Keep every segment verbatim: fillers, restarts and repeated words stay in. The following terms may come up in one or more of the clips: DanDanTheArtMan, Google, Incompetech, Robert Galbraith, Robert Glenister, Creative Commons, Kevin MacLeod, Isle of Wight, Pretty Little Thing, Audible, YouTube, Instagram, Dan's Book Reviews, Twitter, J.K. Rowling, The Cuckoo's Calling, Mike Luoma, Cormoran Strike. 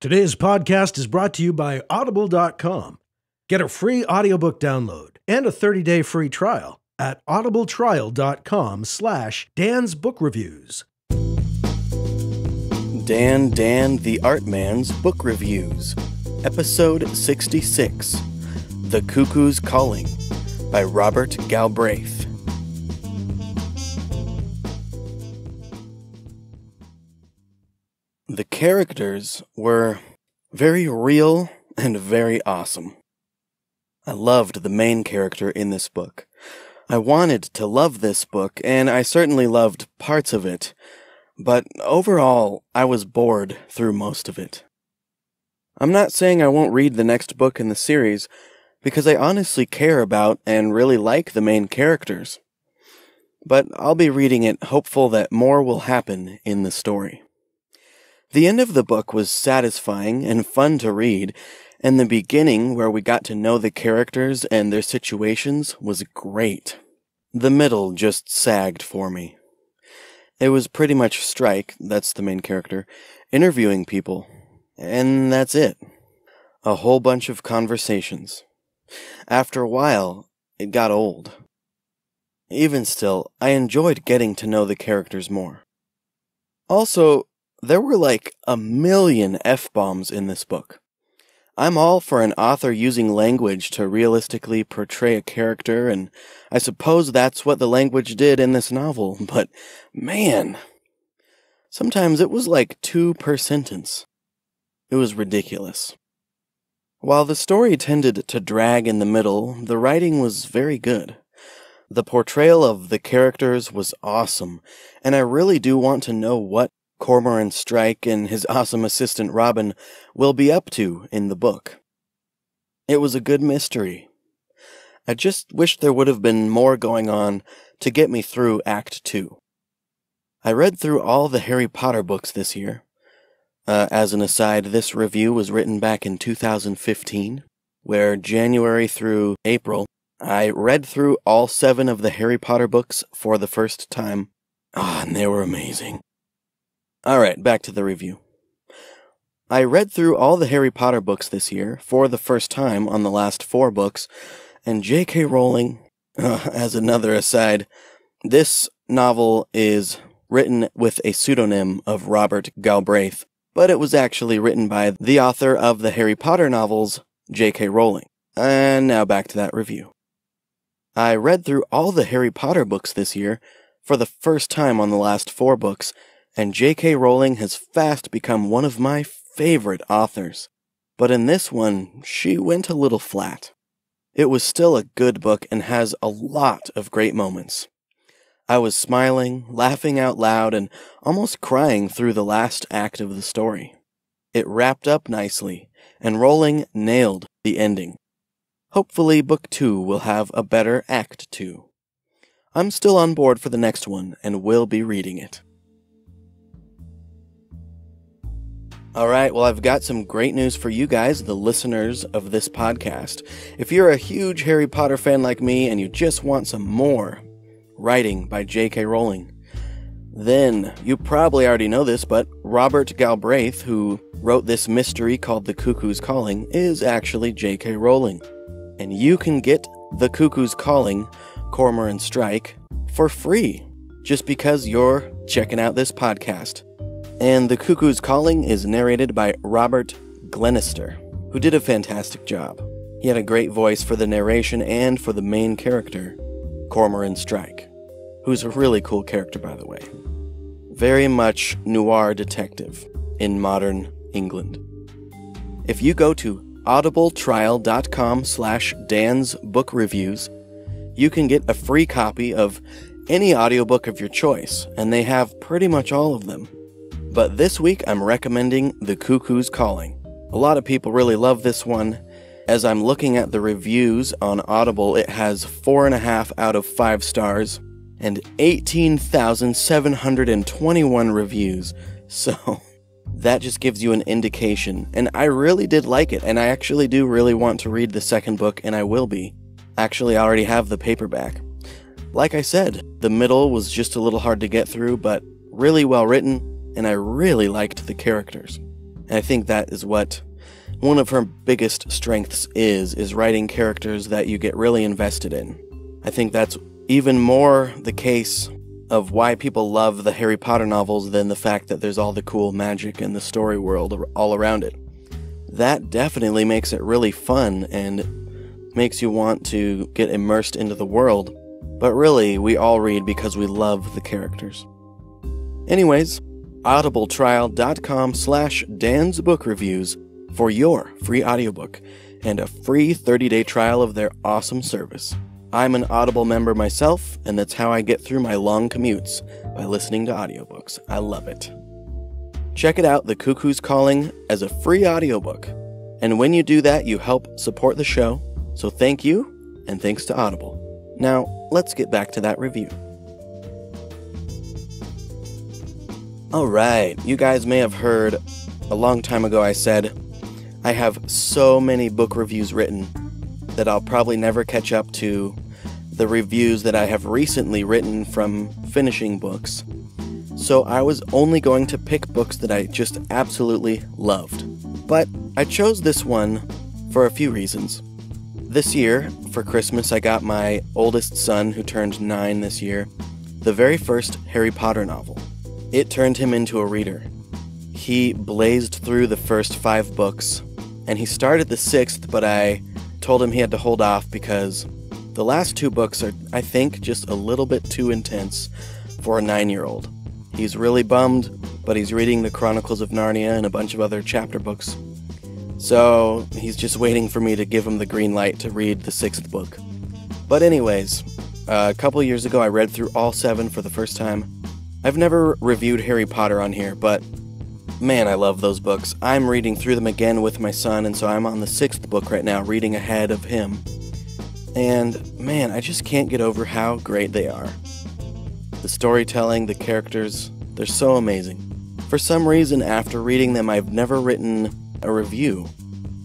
Today's podcast is brought to you by Audible dot com. Get a free audiobook download and a thirty-day free trial at audibletrial dot com slash Dan's Book Reviews. Dan Dan the Art Man's Book Reviews, Episode sixty-six, The Cuckoo's Calling, by Robert Galbraith. The characters were very real and very awesome. I loved the main character in this book. I wanted to love this book, and I certainly loved parts of it, but overall, I was bored through most of it. I'm not saying I won't read the next book in the series, because I honestly care about and really like the main characters, but I'll be reading it hopeful that more will happen in the story. The end of the book was satisfying and fun to read, and the beginning, where we got to know the characters and their situations, was great. The middle just sagged for me. It was pretty much Strike, that's the main character, interviewing people, and that's it. A whole bunch of conversations. After a while, it got old. Even still, I enjoyed getting to know the characters more. Also, there were like a million F-bombs in this book. I'm all for an author using language to realistically portray a character, and I suppose that's what the language did in this novel, but man, sometimes it was like two per sentence. It was ridiculous. While the story tended to drag in the middle, the writing was very good. The portrayal of the characters was awesome, and I really do want to know what Cormoran Strike and his awesome assistant Robin will be up to in the book. It was a good mystery. I just wish there would have been more going on to get me through Act two. I read through all the Harry Potter books this year. Uh, as an aside, this review was written back in two thousand fifteen, where January through April, I read through all seven of the Harry Potter books for the first time. Ah, oh, and they were amazing. Alright, back to the review. I read through all the Harry Potter books this year, for the first time on the last four books, and J K. Rowling, uh, as another aside, this novel is written with a pseudonym of Robert Galbraith, but it was actually written by the author of the Harry Potter novels, J K. Rowling. And now back to that review. I read through all the Harry Potter books this year, for the first time on the last four books, and J K. Rowling has fast become one of my favorite authors. But in this one, she went a little flat. It was still a good book and has a lot of great moments. I was smiling, laughing out loud, and almost crying through the last act of the story. It wrapped up nicely, and Rowling nailed the ending. Hopefully Book two will have a better Act two. I'm still on board for the next one, and will be reading it. Alright, well, I've got some great news for you guys, the listeners of this podcast. If you're a huge Harry Potter fan like me and you just want some more writing by J K. Rowling, then you probably already know this, but Robert Galbraith, who wrote this mystery called The Cuckoo's Calling, is actually J K. Rowling. And you can get The Cuckoo's Calling, Cormoran Strike, for free, just because you're checking out this podcast. And The Cuckoo's Calling is narrated by Robert Glenister, who did a fantastic job. He had a great voice for the narration and for the main character, Cormoran Strike, who's a really cool character, by the way. Very much noir detective in modern England. If you go to audibletrial dot com slash Dan's Book Reviews, you can get a free copy of any audiobook of your choice, and they have pretty much all of them. But this week I'm recommending The Cuckoo's Calling. A lot of people really love this one. As I'm looking at the reviews on Audible, it has four point five out of five stars and eighteen thousand seven hundred twenty-one reviews. So that just gives you an indication. And I really did like it, and I actually do really want to read the second book, and I will be. Actually, I already have the paperback. Like I said, the middle was just a little hard to get through, but really well written. And I really liked the characters. And I think that is what one of her biggest strengths is, is writing characters that you get really invested in. I think that's even more the case of why people love the Harry Potter novels than the fact that there's all the cool magic and the story world all around it. That definitely makes it really fun and makes you want to get immersed into the world. But really, we all read because we love the characters. Anyways, audibletrial.com slash Dan's Book Reviews for your free audiobook and a free thirty-day trial of their awesome service. I'm an Audible member myself, and that's how I get through my long commutes, by listening to audiobooks. I love it. Check it out, The Cuckoo's Calling, as a free audiobook. And when you do that, you help support the show, so thank you, and thanks to Audible. Now, let's get back to that review. Alright, you guys may have heard a long time ago I said, I have so many book reviews written that I'll probably never catch up to the reviews that I have recently written from finishing books. So I was only going to pick books that I just absolutely loved. But I chose this one for a few reasons. This year, for Christmas, I got my oldest son, who turned nine this year, the very first Harry Potter novel. It turned him into a reader. He blazed through the first five books, and he started the sixth, but I told him he had to hold off because the last two books are, I think, just a little bit too intense for a nine-year-old. He's really bummed, but he's reading the Chronicles of Narnia and a bunch of other chapter books. So he's just waiting for me to give him the green light to read the sixth book. But anyways, uh, a couple years ago I read through all seven for the first time. I've never reviewed Harry Potter on here, but man, I love those books. I'm reading through them again with my son, and so I'm on the sixth book right now, reading ahead of him. And man, I just can't get over how great they are. The storytelling, the characters, they're so amazing. For some reason, after reading them, I've never written a review.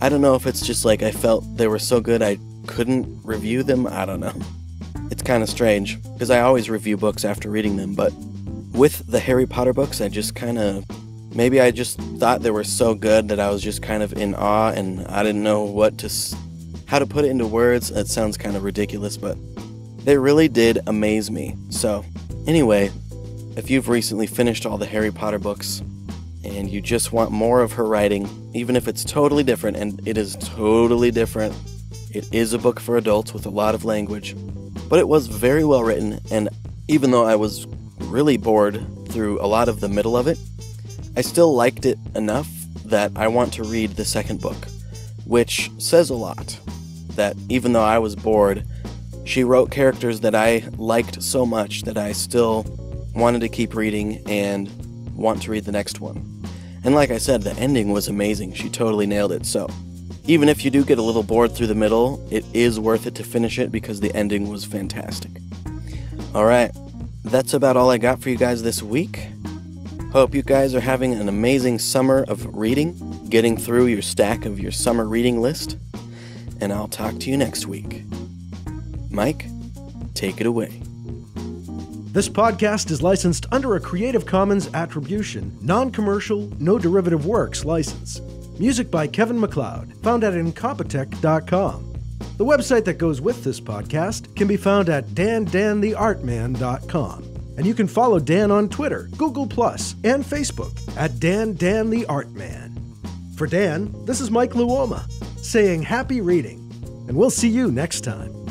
I don't know if it's just like I felt they were so good I couldn't review them, I don't know. It's kind of strange, because I always review books after reading them, but with the Harry Potter books, I just kind of... Maybe I just thought they were so good that I was just kind of in awe, and I didn't know what to, s how to put it into words. That sounds kind of ridiculous, but they really did amaze me. So anyway, if you've recently finished all the Harry Potter books and you just want more of her writing, even if it's totally different, and it is totally different, it is a book for adults with a lot of language, but it was very well written, and even though I was really bored through a lot of the middle of it, I still liked it enough that I want to read the second book, which says a lot, that even though I was bored, she wrote characters that I liked so much that I still wanted to keep reading and want to read the next one. And like I said, the ending was amazing. She totally nailed it, so even if you do get a little bored through the middle, it is worth it to finish it because the ending was fantastic. Alright, that's about all I got for you guys this week. Hope you guys are having an amazing summer of reading, getting through your stack of your summer reading list, and I'll talk to you next week. Mike, take it away. This podcast is licensed under a Creative Commons Attribution, non-commercial, no derivative works license. Music by Kevin MacLeod, found at Incompetech dot com. The website that goes with this podcast can be found at dan dan the art man dot com. And you can follow Dan on Twitter, Google Plus, and Facebook at Dan Dan the Art Man. For Dan, this is Mike Luoma saying happy reading, and we'll see you next time.